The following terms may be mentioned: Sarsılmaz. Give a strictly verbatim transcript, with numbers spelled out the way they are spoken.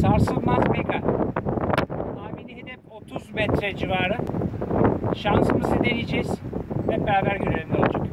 Sarsılmaz Mega. Tahmini hedef otuz metre civarı. Şansımızı deneyeceğiz. Hep beraber görelim ne olacak.